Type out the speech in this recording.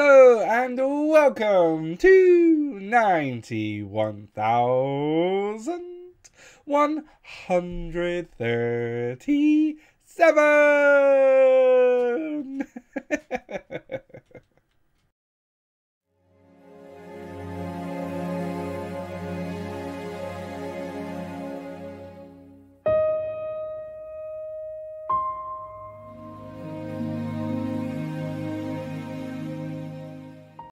Hello and welcome to 91,137.